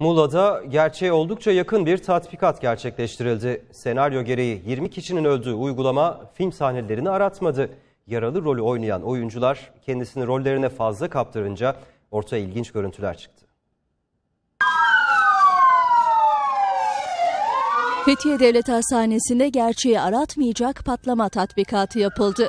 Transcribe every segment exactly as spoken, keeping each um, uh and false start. Muğla'da gerçeğe oldukça yakın bir tatbikat gerçekleştirildi. Senaryo gereği yirmi kişinin öldüğü uygulama film sahnelerini aratmadı. Yaralı rolü oynayan oyuncular kendisini rollerine fazla kaptırınca ortaya ilginç görüntüler çıktı. Fethiye Devlet Hastanesi'nde gerçeği aratmayacak patlama tatbikatı yapıldı.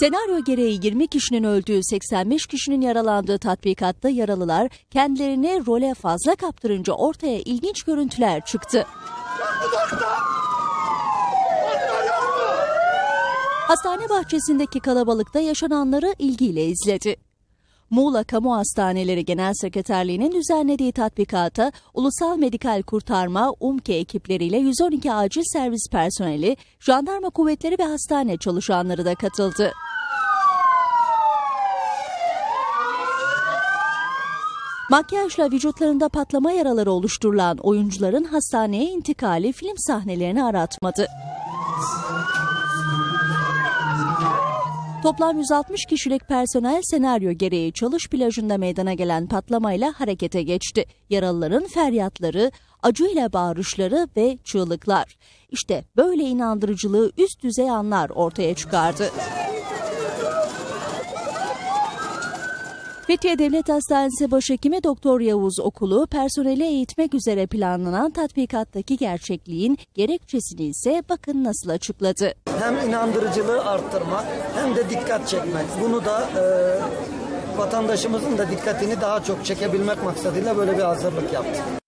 Senaryo gereği yirmi kişinin öldüğü, seksen beş kişinin yaralandığı tatbikatta yaralılar kendilerini role fazla kaptırınca ortaya ilginç görüntüler çıktı. Hastane bahçesindeki kalabalıkta yaşananları ilgiyle izledi. Muğla Kamu Hastaneleri Genel Sekreterliği'nin düzenlediği tatbikata Ulusal Medikal Kurtarma, UMKE ekipleriyle yüz on iki acil servis personeli, jandarma kuvvetleri ve hastane çalışanları da katıldı. Makyajla vücutlarında patlama yaraları oluşturulan oyuncuların hastaneye intikali film sahnelerini aratmadı. Toplam yüz altmış kişilik personel senaryo gereği Çalış Plajı'nda meydana gelen patlamayla harekete geçti. Yaralıların feryatları, acıyla bağırışları ve çığlıklar. İşte böyle inandırıcılığı üst düzey anlar ortaya çıkardı. Fethiye Devlet Hastanesi Başhekimi Doktor Yavuz Okulu, personeli eğitmek üzere planlanan tatbikattaki gerçekliğin gerekçesini ise bakın nasıl açıkladı. Hem inandırıcılığı arttırmak hem de dikkat çekmek. Bunu da e, vatandaşımızın da dikkatini daha çok çekebilmek maksadıyla böyle bir hazırlık yaptık.